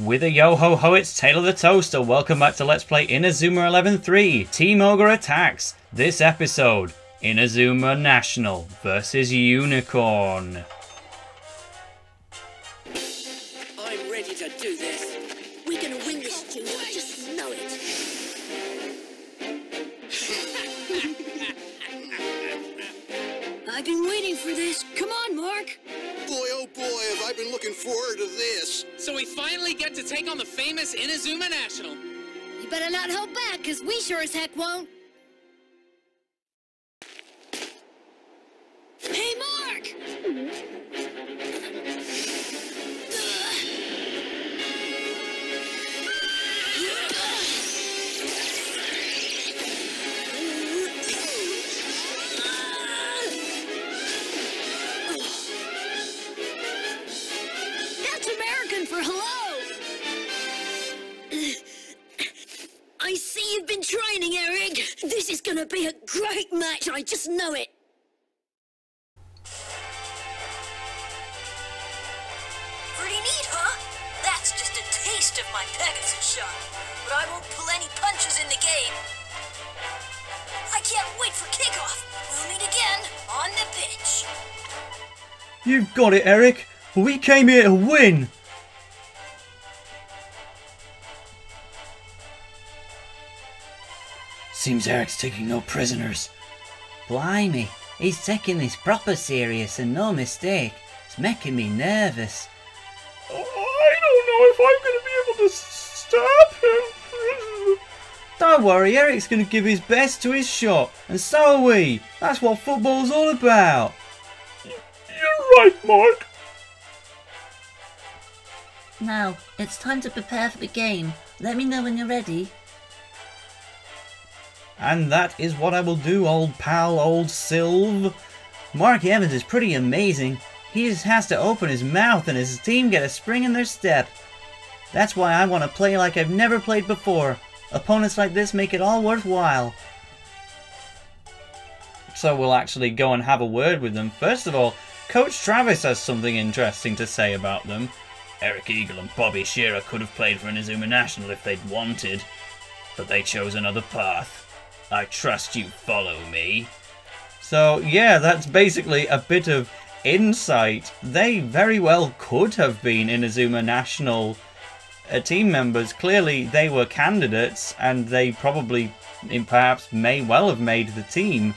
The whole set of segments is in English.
With a yo-ho-ho, it's TaleOfTheToaster. Welcome back to Let's Play Inazuma 11-3, Team Ogre Attacks. This episode, Inazuma National versus Unicorn. I'm ready to do this. We're gonna win this team, I just know it. I've been waiting for this. Come on, Mark. Boy, oh boy, have I been looking forward to this. So we finally get to take on the famous Inazuma National. You better not hold back, because we sure as heck won't. Hey, Mark! I see you've been training, Eric. This is gonna be a great match, I just know it. Pretty neat, huh? That's just a taste of my Pegasus shot. But I won't pull any punches in the game. I can't wait for kickoff. We'll meet again on the pitch. You've got it, Eric. We came here to win. Seems Eric's taking no prisoners. Blimey, he's taking this proper serious and no mistake. It's making me nervous. I don't know if I'm going to be able to stop him. Don't worry, Eric's going to give his best to his shot. And so are we. That's what football's all about. You're right, Mark. Now, it's time to prepare for the game. Let me know when you're ready. And that is what I will do, old pal, old Sylv. Mark Evans is pretty amazing. He just has to open his mouth and his team get a spring in their step. That's why I want to play like I've never played before. Opponents like this make it all worthwhile. So we'll actually go and have a word with them. First of all, Coach Travis has something interesting to say about them. Eric Eagle and Bobby Shearer could have played for Inazuma National if they'd wanted, but they chose another path. I trust you follow me. So yeah, that's basically a bit of insight. They very well could have been Inazuma National team members. Clearly they were candidates and they probably perhaps may well have made the team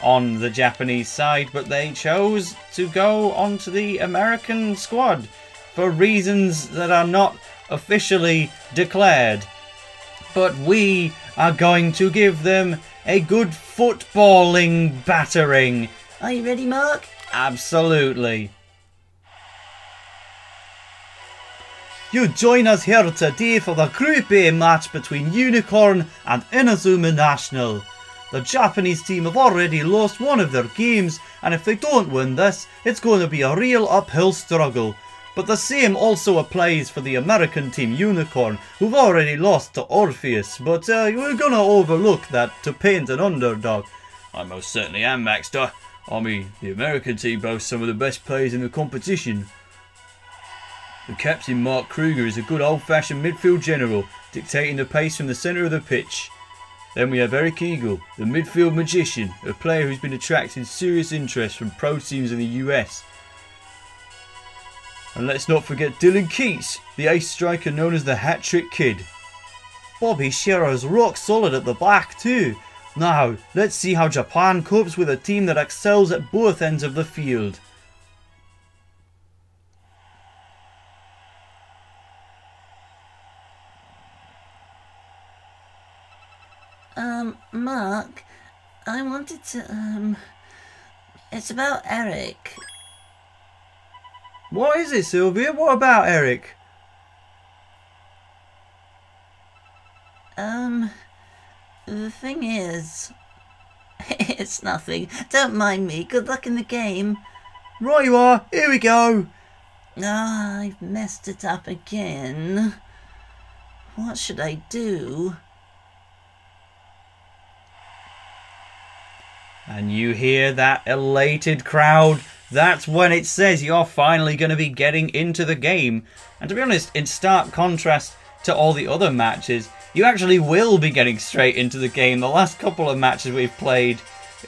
on the Japanese side, but they chose to go onto the American squad for reasons that are not officially declared. But we are going to give them a good footballing battering. Are you ready, Mark? Absolutely. You join us here today for the Group A match between Unicorn and Inazuma National. The Japanese team have already lost one of their games, and if they don't win this, it's going to be a real uphill struggle. But the same also applies for the American team Unicorn, who've already lost to Orpheus, but we're gonna overlook that to paint an underdog. I most certainly am, Maxter. I mean, the American team boasts some of the best players in the competition. The captain, Mark Kruger, is a good old-fashioned midfield general, dictating the pace from the centre of the pitch. Then we have Eric Eagle, the midfield magician, a player who's been attracting serious interest from pro teams in the US. And let's not forget Dylan Keats, the ace striker known as the Hat-Trick Kid. Bobby Shearer's rock solid at the back too. Now, let's see how Japan copes with a team that excels at both ends of the field. Mark, I wanted to, it's about Eric. What is it, Sylvia? What about Eric? The thing is... it's nothing. Don't mind me. Good luck in the game. Right you are. Here we go. Ah, I've messed it up again. What should I do? And you hear that elated crowd that's when it says you're finally going to be getting into the game. And to be honest, in stark contrast to all the other matches, you actually will be getting straight into the game. The last couple of matches we've played,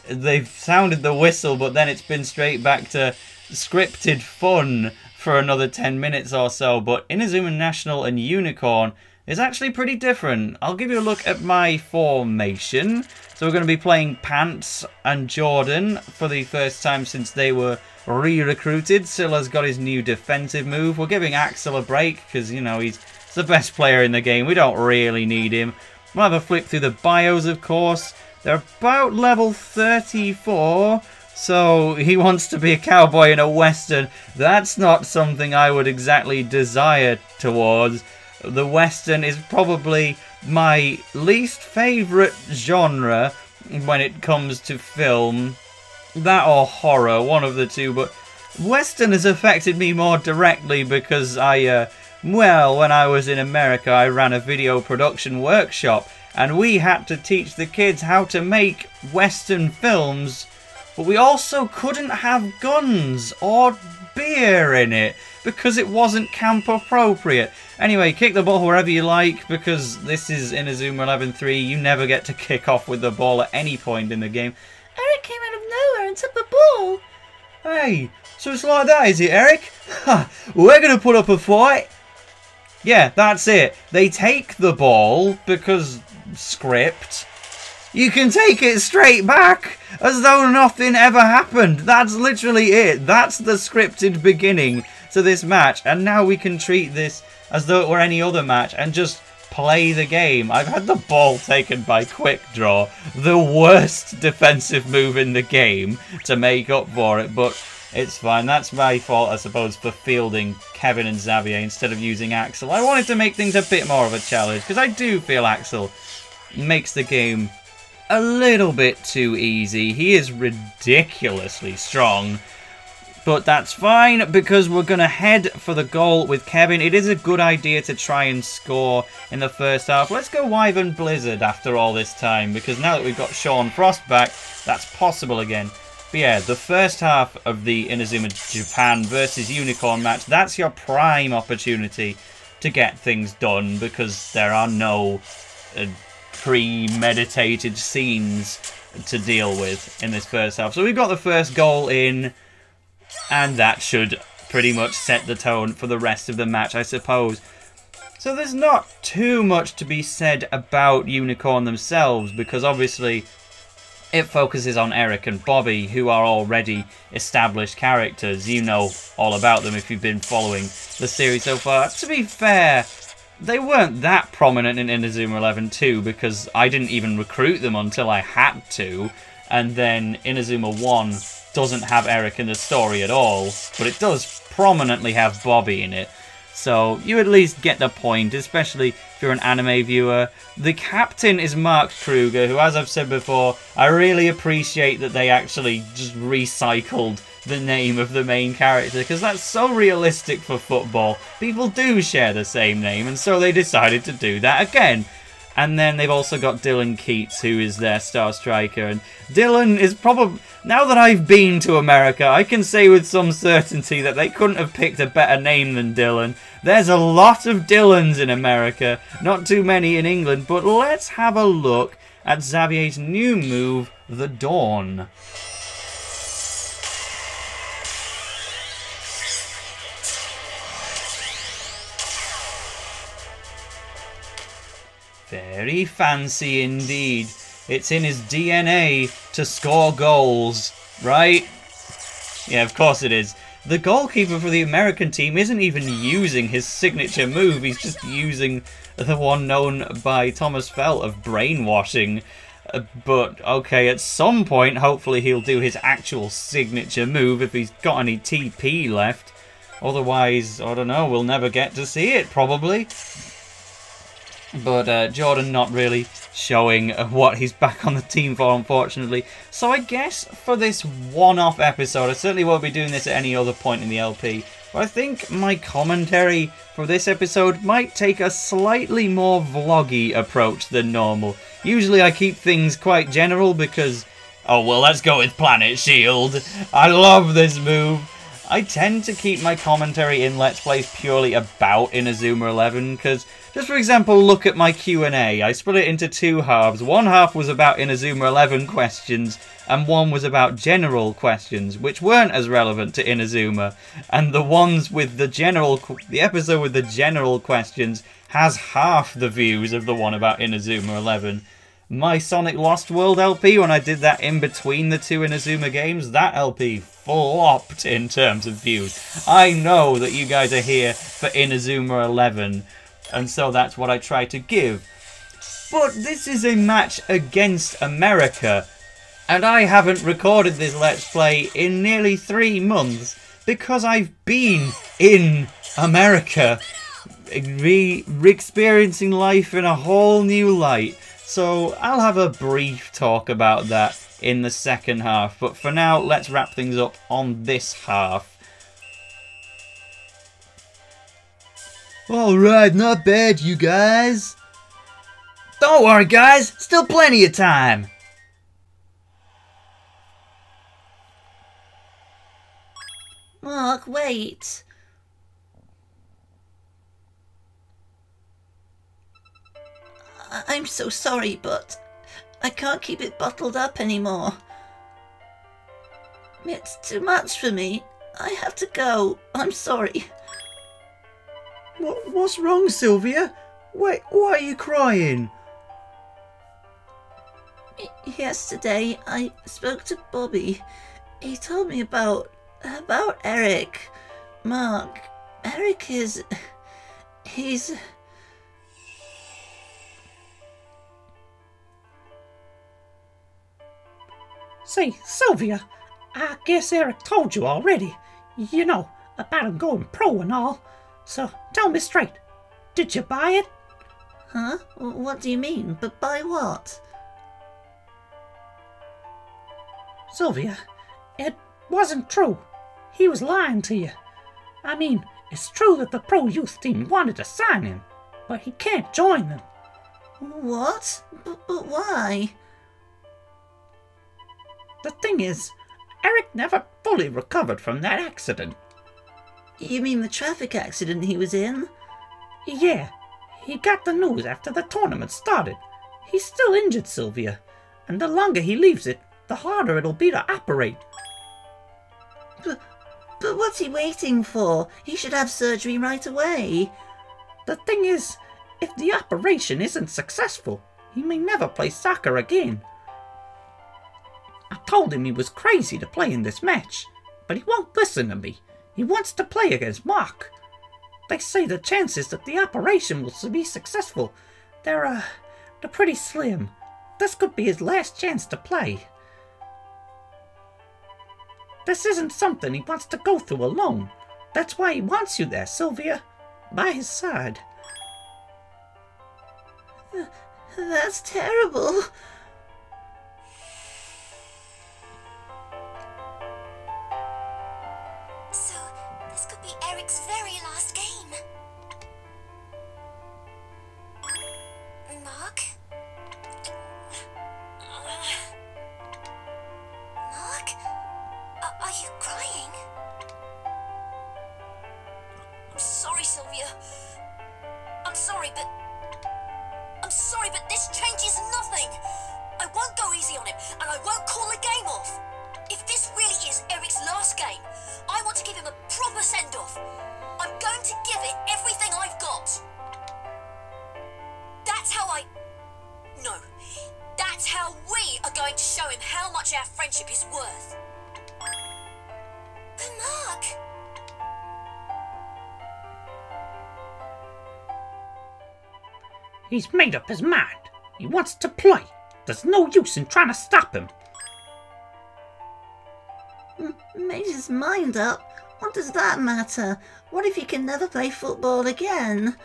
they've sounded the whistle, but then it's been straight back to scripted fun for another 10 minutes or so. But Inazuma National and Unicorn is actually pretty different. I'll give you a look at my formation. So we're going to be playing Pants and Jordan for the first time since they were re-recruited. Scylla's got his new defensive move. We're giving Axel a break because, you know, he's the best player in the game. We don't really need him. We'll have a flip through the bios, of course. They're about level 34, so he wants to be a cowboy in a western. That's not something I would exactly desire towards. The western is probably my least favourite genre when it comes to film. That or horror, one of the two, but western has affected me more directly because I, well, when I was in America, I ran a video production workshop, and we had to teach the kids how to make western films, but we also couldn't have guns or beer in it because it wasn't camp appropriate. Anyway, kick the ball wherever you like because this is Inazuma 11-3. You never get to kick off with the ball at any point in the game. Eric came out of nowhere and took the ball. Hey, so it's like that, is it, Eric? Ha, we're going to put up a fight. Yeah, that's it. They take the ball, because script. You can take it straight back, as though nothing ever happened. That's literally it. That's the scripted beginning to this match. And now we can treat this as though it were any other match and just play the game. I've had the ball taken by Quick Draw, the worst defensive move in the game, to make up for it, but it's fine. That's my fault, I suppose, for fielding Kevin and Xavier instead of using Axel. I wanted to make things a bit more of a challenge, because I do feel Axel makes the game a little bit too easy. He is ridiculously strong, but that's fine, because we're going to head for the goal with Kevin. It is a good idea to try and score in the first half. Let's go Wyvern Blizzard after all this time, because now that we've got Sean Frost back, that's possible again. But yeah, the first half of the Inazuma Japan versus Unicorn match, that's your prime opportunity to get things done because there are no premeditated scenes to deal with in this first half. So we've got the first goal in, and that should pretty much set the tone for the rest of the match, I suppose. So there's not too much to be said about Unicorn themselves because obviously it focuses on Eric and Bobby, who are already established characters. You know all about them if you've been following the series so far. To be fair, they weren't that prominent in Inazuma 11 2 because I didn't even recruit them until I had to. And then Inazuma 1 doesn't have Eric in the story at all, but it does prominently have Bobby in it. So you at least get the point, especially if you're an anime viewer. The captain is Mark Kruger, who, as I've said before, I really appreciate that they actually just recycled the name of the main character, because that's so realistic for football. People do share the same name, and so they decided to do that again. And then they've also got Dylan Keats, who is their star striker. And Dylan is probably... Now that I've been to America, I can say with some certainty that they couldn't have picked a better name than Dylan. There's a lot of Dylans in America, not too many in England. But let's have a look at Xavier's new move, The Dawn. Very fancy indeed. It's in his DNA to score goals, right? Yeah, of course it is. The goalkeeper for the American team isn't even using his signature move. He's just using the one known by Thomas Fell of brainwashing. But, okay, at some point, hopefully he'll do his actual signature move if he's got any TP left. Otherwise, I don't know, we'll never get to see it, probably. But Jordan not really showing what he's back on the team for, unfortunately. So I guess for this one-off episode, I certainly won't be doing this at any other point in the LP. But I think my commentary for this episode might take a slightly more vloggy approach than normal. Usually I keep things quite general because Oh, well, let's go with Planet Shield. I love this move. I tend to keep my commentary in Let's Plays purely about Inazuma 11, because, just for example, look at my Q&A. I split it into two halves. One half was about Inazuma 11 questions, and one was about general questions, which weren't as relevant to Inazuma. And the ones with the general... the episode with the general questions has half the views of the one about Inazuma 11. My Sonic Lost World LP, when I did that in between the two Inazuma games, that LP flopped in terms of views. I know that you guys are here for Inazuma 11, and so that's what I try to give. But this is a match against America, and I haven't recorded this Let's Play in nearly 3 months because I've been in America, re-experiencing life in a whole new light. So I'll have a brief talk about that in the second half, but for now, let's wrap things up on this half. Alright, not bad, you guys. Don't worry, guys, still plenty of time. Mark, wait. I'm so sorry, but I can't keep it bottled up anymore. It's too much for me. I have to go. I'm sorry. What's wrong, Sylvia? Wait, why are you crying? Yesterday, I spoke to Bobby. He told me about Eric. Mark, Eric is... he's... See, Sylvia, I guess Eric told you already, you know, about him going pro and all. So, tell me straight, did you buy it? Huh? What do you mean? But buy what? Sylvia, it wasn't true. He was lying to you. I mean, it's true that the pro youth team wanted to sign him, but he can't join them. What? But why? The thing is, Eric never fully recovered from that accident. You mean the traffic accident he was in? Yeah, he got the news after the tournament started. He's still injured, Sylvia, and the longer he leaves it, the harder it'll be to operate. But what's he waiting for? He should have surgery right away. The thing is, if the operation isn't successful, he may never play soccer again. I told him he was crazy to play in this match, but he won't listen to me. He wants to play against Mark. They say the chances that the operation will be successful, they're pretty slim. This could be his last chance to play. This isn't something he wants to go through alone. That's why he wants you there, Sylvia, by his side. That's terrible. He's made up his mind. He wants to play. There's no use in trying to stop him. Made his mind up? What does that matter? What if he can never play football again?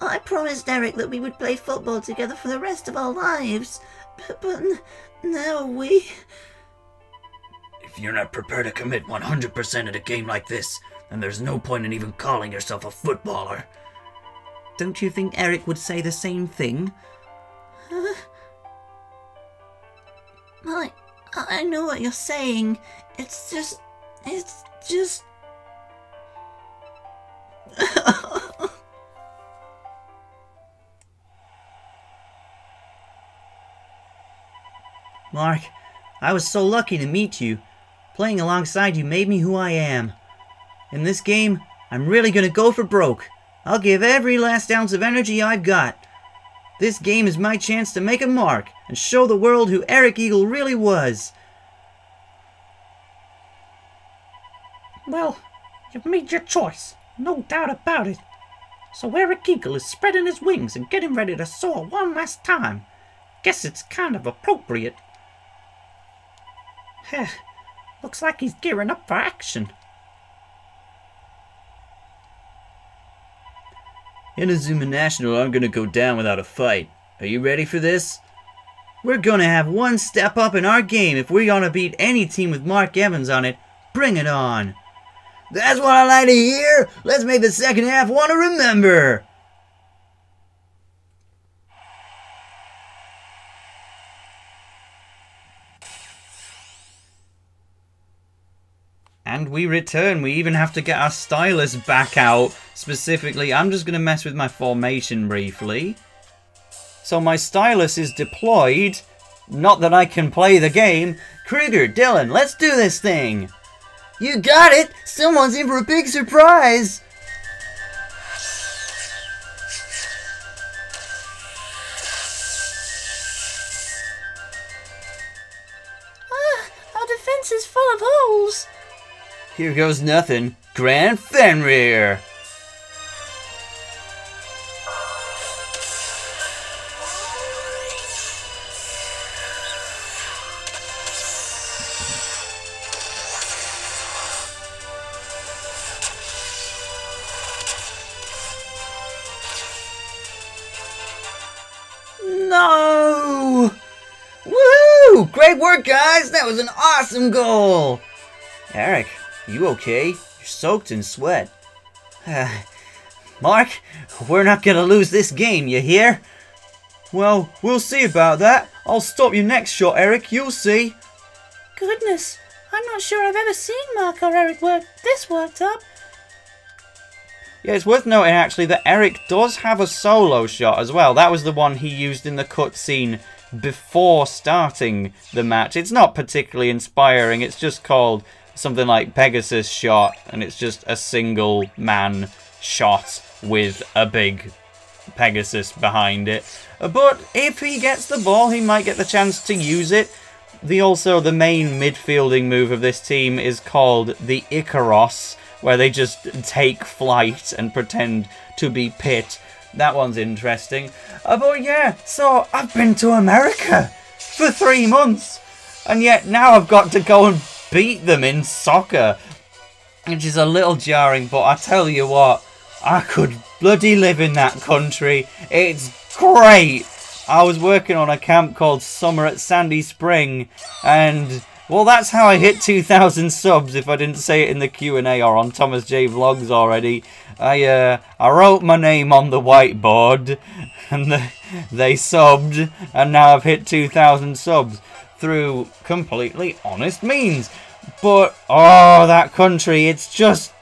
I promised Eric that we would play football together for the rest of our lives. But now we... If you're not prepared to commit 100% at a game like this, then there's no point in even calling yourself a footballer. Don't you think Eric would say the same thing? I I know what you're saying. It's just... Mark, I was so lucky to meet you. Playing alongside you made me who I am. In this game, I'm really gonna go for broke. I'll give every last ounce of energy I've got. This game is my chance to make a mark and show the world who Eric Eagle really was. Well, you've made your choice, no doubt about it. So Eric Eagle is spreading his wings and getting ready to soar one last time. Guess it's kind of appropriate. Heh, looks like he's gearing up for action. Inazuma National aren't gonna go down without a fight. Are you ready for this? We're gonna have one step up in our game if we're gonna beat any team with Mark Evans on it. Bring it on! That's what I like to hear! Let's make the second half one to remember! And we return. We even have to get our stylus back out. Specifically, I'm just going to mess with my formation briefly. So my stylus is deployed. Not that I can play the game. Kruger, Dylan, let's do this thing. You got it. Someone's in for a big surprise. Ah, our defense is full of holes. Here goes nothing. Grand Fenrir! No! Woohoo! Great work, guys! That was an awesome goal! Eric, you okay? You're soaked in sweat. Mark, we're not gonna lose this game, you hear? Well, we'll see about that. I'll stop your next shot, Eric. You'll see. Goodness, I'm not sure I've ever seen Mark or Eric worked up. Yeah, it's worth noting actually that Eric does have a solo shot as well. That was the one he used in the cutscene before starting the match. It's not particularly inspiring. It's just called something like Pegasus shot, and it's just a single man shot with a big Pegasus behind it. But if he gets the ball, he might get the chance to use it. Also the main midfielding move of this team is called the Ikaros, where they just take flight and pretend to be Pit. That one's interesting. But yeah, so I've been to America for 3 months, and yet now I've got to go and beat them in soccer, which is a little jarring, but I tell you what, I could bloody live in that country. It's great. I was working on a camp called Summer at Sandy Spring, and well, that's how I hit 2,000 subs, if I didn't say it in the Q&A or on Thomas J Vlogs already. I wrote my name on the whiteboard, and they subbed, and now I've hit 2,000 subs through completely honest means. But oh, that country, it's just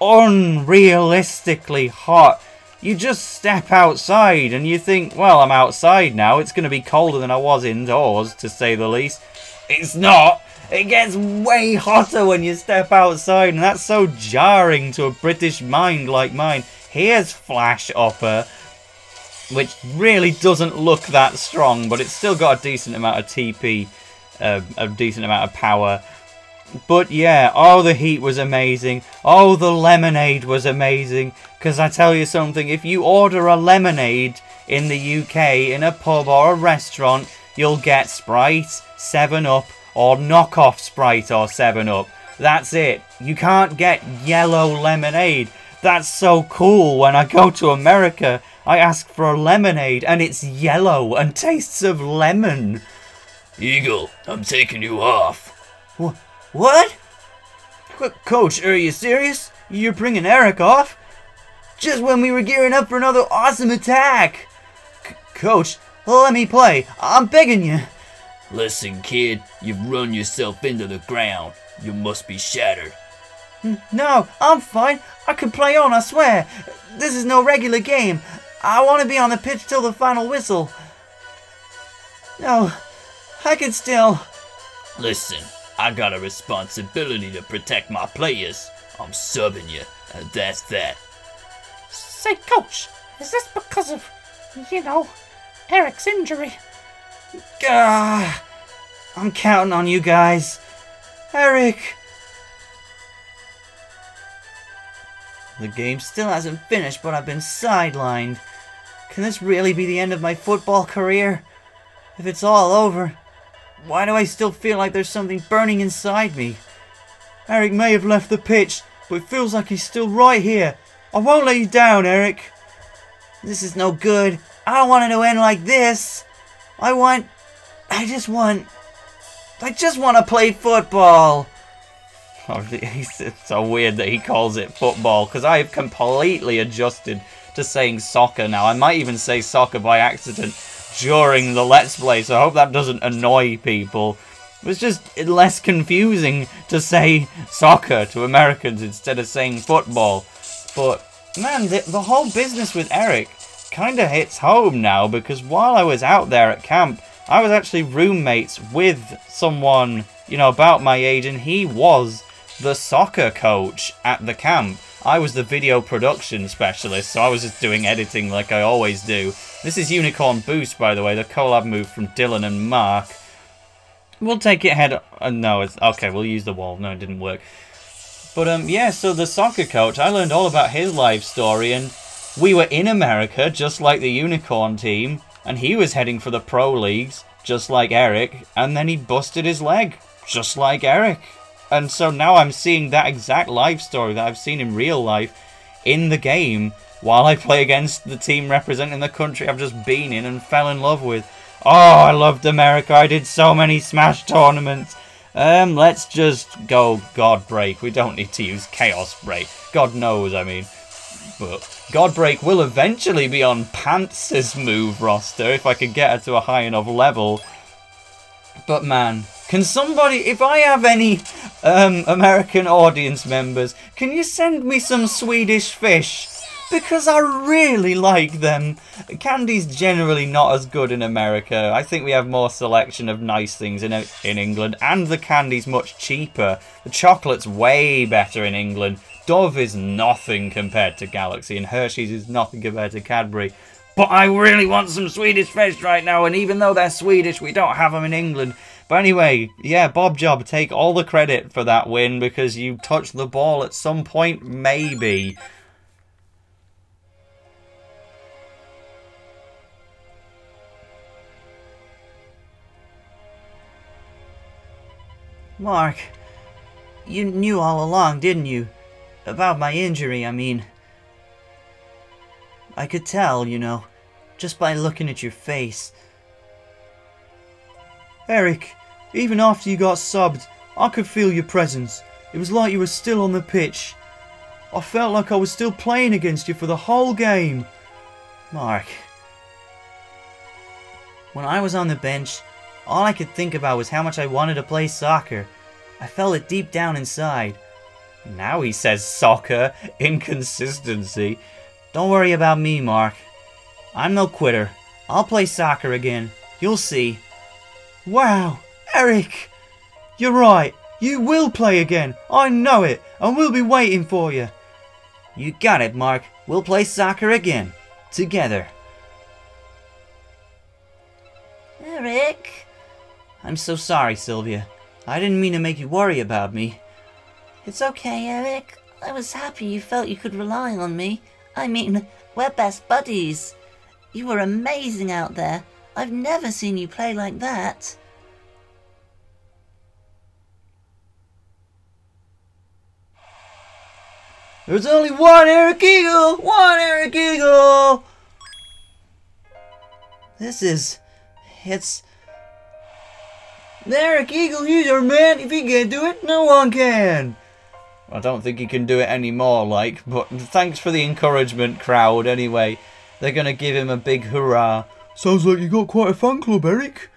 unrealistically hot. You just step outside and you think, well, I'm outside now, it's going to be colder than I was indoors, to say the least. It's not. It gets way hotter when you step outside, and that's so jarring to a British mind like mine. Here's Flash Offer, which really doesn't look that strong, but it's still got a decent amount of TP, a decent amount of power. But yeah, oh, the heat was amazing. Oh, the lemonade was amazing. Because I tell you something, if you order a lemonade in the UK in a pub or a restaurant, you'll get Sprite, 7-Up, or knockoff Sprite or 7-Up. That's it. You can't get yellow lemonade. That's so cool. When I go to America, I ask for a lemonade, and it's yellow and tastes of lemon. Eagle, I'm taking you off. What? Coach, are you serious? You're bringing Eric off? Just when we were gearing up for another awesome attack. Coach, let me play. I'm begging you. Listen, kid, you've run yourself into the ground. You must be shattered. No, I'm fine. I can play on, I swear. This is no regular game. I want to be on the pitch till the final whistle. No, I can still... Listen, I got a responsibility to protect my players. I'm subbing you, and that's that. Say, Coach, is this because of, you know, Eric's injury? Gah, I'm counting on you guys. Eric! The game still hasn't finished, but I've been sidelined. Can this really be the end of my football career? If it's all over, why do I still feel like there's something burning inside me? Eric may have left the pitch, but it feels like he's still right here. I won't let you down, Eric. This is no good. I don't want it to end like this. I just want to play football. Oh, it's so weird that he calls it football, because I have completely adjusted to saying soccer now. I might even say soccer by accident during the Let's Play, so I hope that doesn't annoy people. It was just less confusing to say soccer to Americans instead of saying football. But, man, the whole business with Eric kind of hits home now, because while I was out there at camp, I was actually roommates with someone, you know, about my age, and he was the soccer coach at the camp. I was the video production specialist, so I was just doing editing like I always do. This is Unicorn Boost, by the way, the collab move from Dylan and Mark. We'll take it head... no, it's... okay, we'll use the wall. No, it didn't work. But, yeah, so the soccer coach, I learned all about his life story, and we were in America, just like the Unicorn team, and he was heading for the pro leagues, just like Eric, and then he busted his leg, just like Eric. And so now I'm seeing that exact life story that I've seen in real life in the game while I play against the team representing the country I've just been in and fell in love with. Oh, I loved America. I did so many Smash tournaments. Let's just go God Break. We don't need to use Chaos Break. God knows, I mean. But God Break will eventually be on Pants' move roster if I can get her to a high enough level. But man... can somebody, if I have any American audience members, can you send me some Swedish fish? Because I really like them. Candy's generally not as good in America. I think we have more selection of nice things in England, and the candy's much cheaper. The chocolate's way better in England. Dove is nothing compared to Galaxy, and Hershey's is nothing compared to Cadbury. But I really want some Swedish fish right now, and even though they're Swedish, we don't have them in England. But anyway, yeah, Bob Job, take all the credit for that win, because you touched the ball at some point, maybe. Mark, you knew all along, didn't you? About my injury, I mean. I could tell, you know, just by looking at your face. Eric, even after you got subbed, I could feel your presence. It was like you were still on the pitch. I felt like I was still playing against you for the whole game. Mark. When I was on the bench, all I could think about was how much I wanted to play soccer. I felt it deep down inside. Now he says soccer, inconsistency. Don't worry about me, Mark. I'm no quitter. I'll play soccer again. You'll see. Wow, Eric, you're right. You will play again. I know it, and we'll be waiting for you. You got it, Mark. We'll play soccer again, together. Eric, I'm so sorry, Sylvia. I didn't mean to make you worry about me. It's okay, Eric. I was happy you felt you could rely on me. I mean, we're best buddies. You were amazing out there. I've never seen you play like that. There's only one Eric Eagle! One Eric Eagle! This is... it's... Eric Eagle, he's our man. If he can't do it, no one can. I don't think he can do it anymore, like, but thanks for the encouragement, crowd, anyway. They're gonna give him a big hurrah. Sounds like you got quite a fan club, Eric.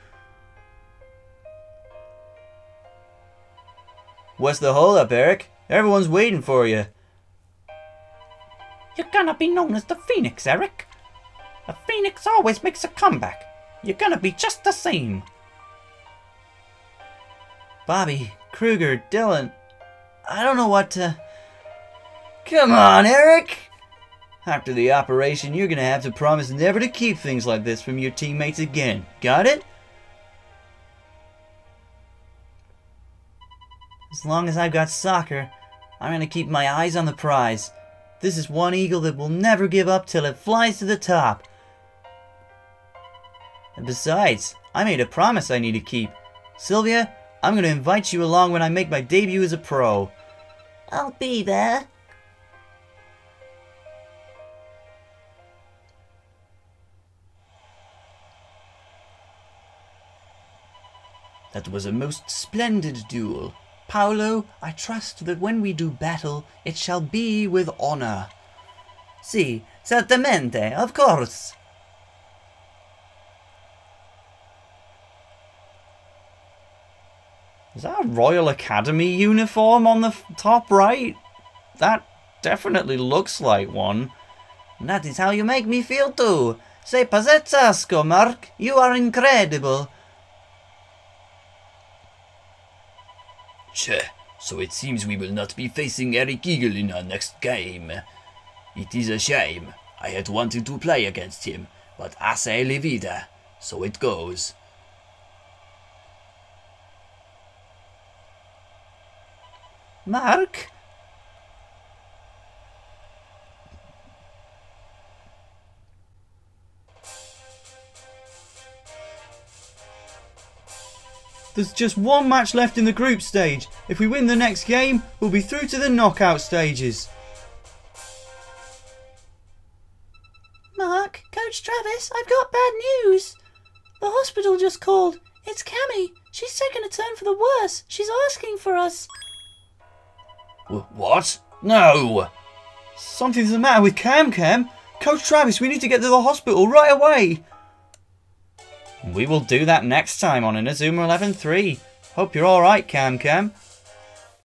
What's the holdup, Eric? Everyone's waiting for you. You're gonna be known as the Phoenix, Eric. A Phoenix always makes a comeback. You're gonna be just the same. Bobby, Kruger, Dylan... I don't know what to... Come on, Eric! After the operation, you're gonna have to promise never to keep things like this from your teammates again. Got it? As long as I've got soccer, I'm gonna keep my eyes on the prize. This is one eagle that will never give up till it flies to the top. And besides, I made a promise I need to keep. Sylvia, I'm gonna invite you along when I make my debut as a pro. I'll be there. That was a most splendid duel. Paolo, I trust that when we do battle, it shall be with honor. Si, certamente, of course. Is that a Royal Academy uniform on the top right? That definitely looks like one. And that is how you make me feel too. Se pazzesco, Mark. You are incredible. Che, so it seems we will not be facing Eric Eagle in our next game. It is a shame. I had wanted to play against him, but assai la vida. So it goes. Mark? There's just one match left in the group stage. If we win the next game, we'll be through to the knockout stages. Mark, Coach Travis, I've got bad news. The hospital just called. It's Cammy. She's taken a turn for the worse. She's asking for us. What? No! Something's the matter with Cam. Coach Travis, we need to get to the hospital right away. We will do that next time on Inazuma Eleven 3. Hope you're alright, Cam.